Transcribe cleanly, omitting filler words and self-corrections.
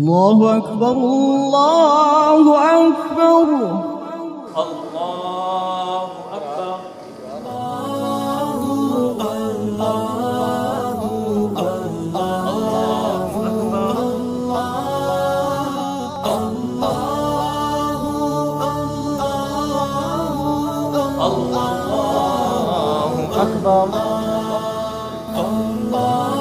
الله أكبر الله أكبر الله أكبر الله أكبر الله أكبر.